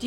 Do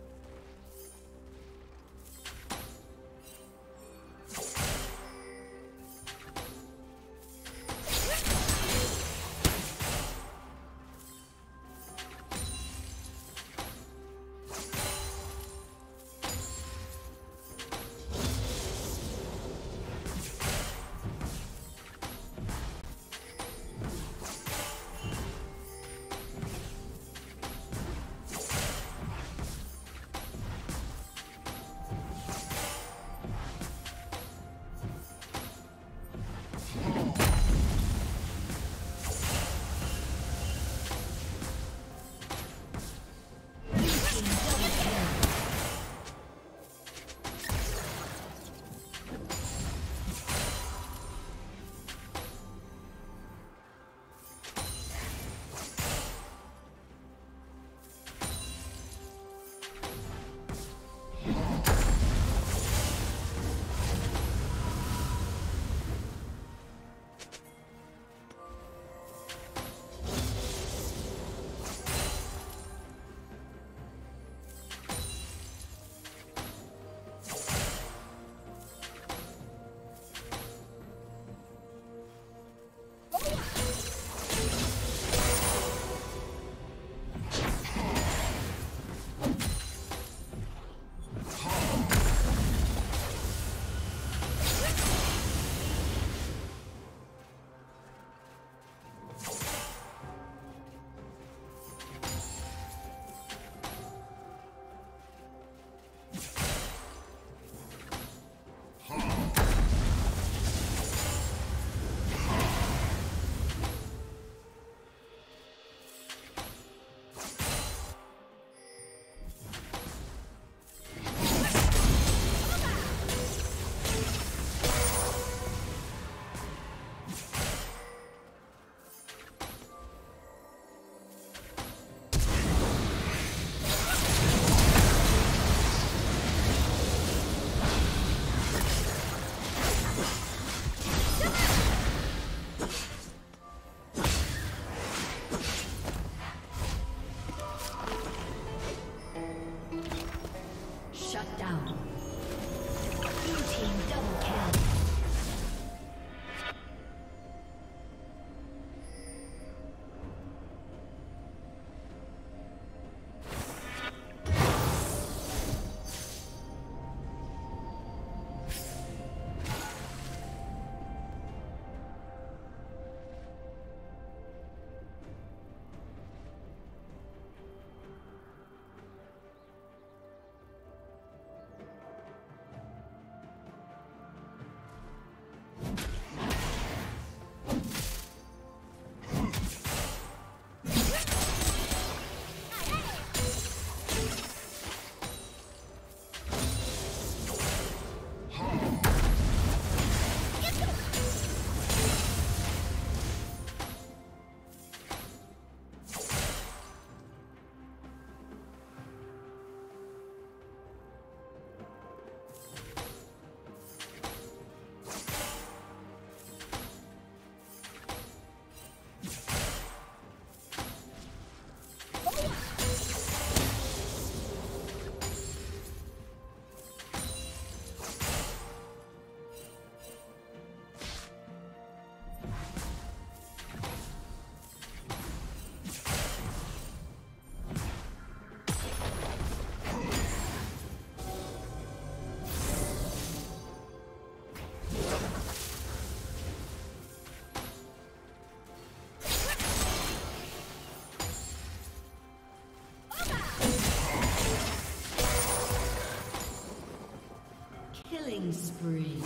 Killing spree.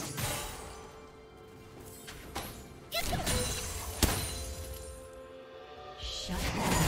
Shut down.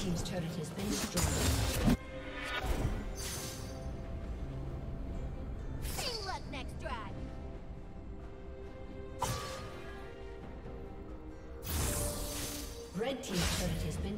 Team's turret has been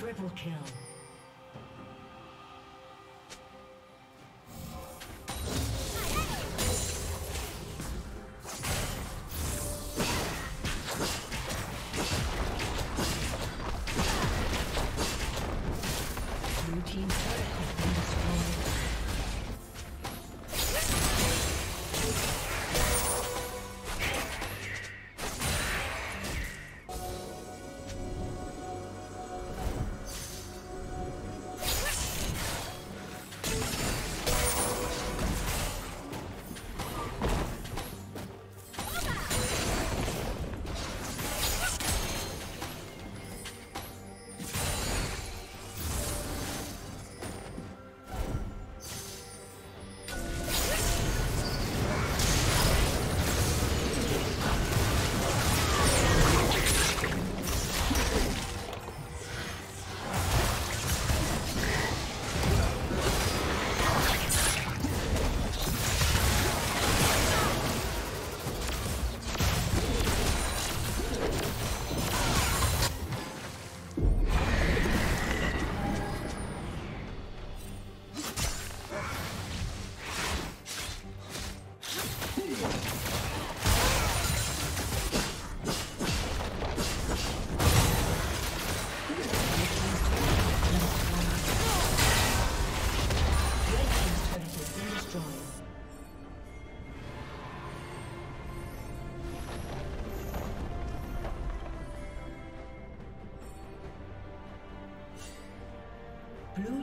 Triple kill. Blue team turret has been Blue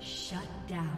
Shut down.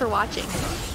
for watching.